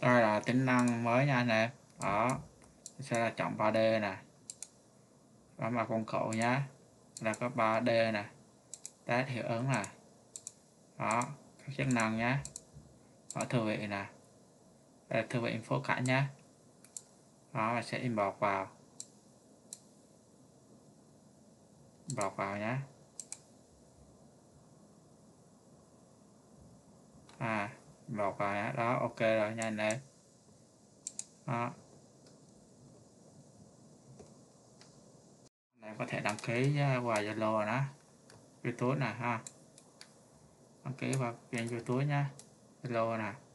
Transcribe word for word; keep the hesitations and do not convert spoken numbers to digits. Đây là tính năng mới nha anh em. Đó, sẽ là chọn ba D nè, bấm vào khuôn khổ nhá, là có ba D nè, test hiệu ứng nè, đó, các chức năng nhá, ở thư vị nè, đây là thư vị info cảnh nhá, đó và sẽ inbox vào, inbox vào nhá, à, inbox vào nhá, đó, ok rồi nha anh em, đó. Em có thể đăng ký qua Zalo nè, YouTube nè ha, đăng ký vào kênh YouTube nhá, Zalo nè.